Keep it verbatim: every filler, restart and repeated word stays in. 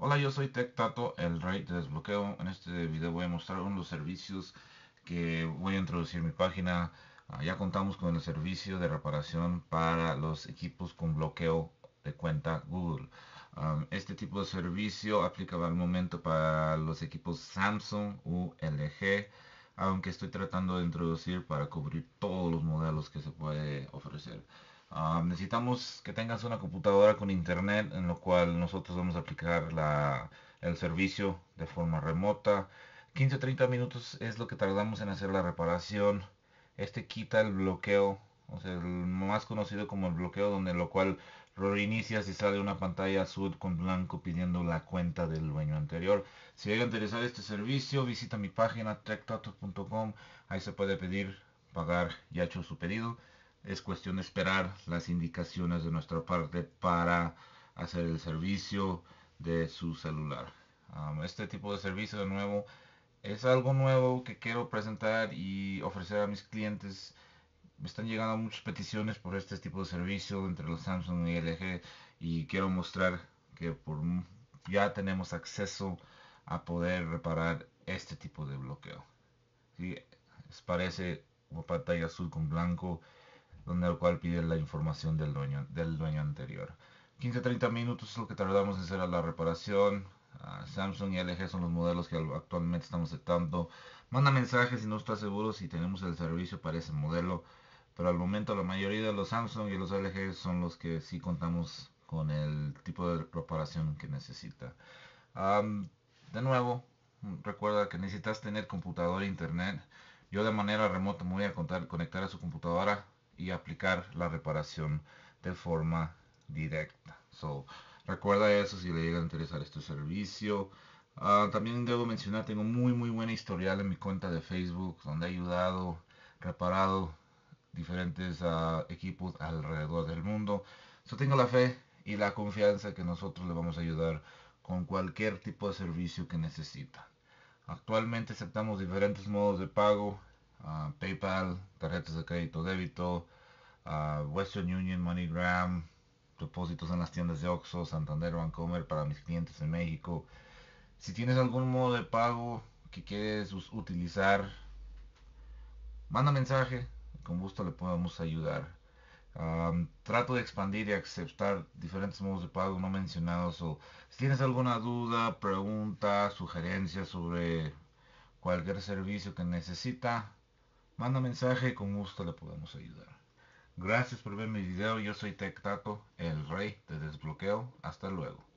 Hola, yo soy TechTato, el rey de desbloqueo. En este video voy a mostrar uno de los servicios que voy a introducir en mi página. Ya contamos con el servicio de reparación para los equipos con bloqueo de cuenta Google. Um, este tipo de servicio aplica al momento para los equipos Samsung u L G, aunque estoy tratando de introducir para cubrir todos los modelos que se puede ofrecer. Uh, necesitamos que tengas una computadora con internet, en lo cual nosotros vamos a aplicar la, el servicio de forma remota. quince a treinta minutos es lo que tardamos en hacer la reparación. Este quita el bloqueo, o sea, el más conocido como el bloqueo, donde lo cual reinicias y sale una pantalla azul con blanco pidiendo la cuenta del dueño anterior. Si hay interesado en este servicio, visita mi página tech tato punto com. Ahí se puede pedir, pagar y ha hecho su pedido. Es cuestión de esperar las indicaciones de nuestra parte para hacer el servicio de su celular. Um, este tipo de servicio, de nuevo, es algo nuevo que quiero presentar y ofrecer a mis clientes. Me están llegando muchas peticiones por este tipo de servicio entre los Samsung y L G, y quiero mostrar que por, ya tenemos acceso a poder reparar este tipo de bloqueo. ¿Sí? Les parece una pantalla azul con blanco, donde el cual pide la información del dueño, del dueño anterior. quince a treinta minutos es lo que tardamos en hacer la reparación. Uh, Samsung y L G son los modelos que actualmente estamos aceptando. Manda mensajes si no estás seguro si tenemos el servicio para ese modelo, pero al momento la mayoría de los Samsung y los L G son los que sí contamos con el tipo de reparación que necesita. Um, de nuevo, recuerda que necesitas tener computadora e internet. Yo de manera remota me voy a conectar a su computadora y aplicar la reparación de forma directa. So, recuerda eso si le llega a interesar este servicio. Uh, también debo mencionar, tengo muy muy buena historial en mi cuenta de Facebook, donde he ayudado, reparado diferentes uh, equipos alrededor del mundo. So, tengo la fe y la confianza que nosotros le vamos a ayudar con cualquier tipo de servicio que necesita. Actualmente aceptamos diferentes modos de pago: Uh, PayPal, tarjetas de crédito, débito, uh, Western Union, MoneyGram, depósitos en las tiendas de Oxxo, Santander, Bancomer para mis clientes en México. Si tienes algún modo de pago que quieres utilizar, manda mensaje, con gusto le podemos ayudar. Um, trato de expandir y aceptar diferentes modos de pago no mencionados. O si tienes alguna duda, pregunta, sugerencia sobre cualquier servicio que necesita, manda mensaje, con gusto le podemos ayudar. Gracias por ver mi video. Yo soy TechTato, el rey de desbloqueo. Hasta luego.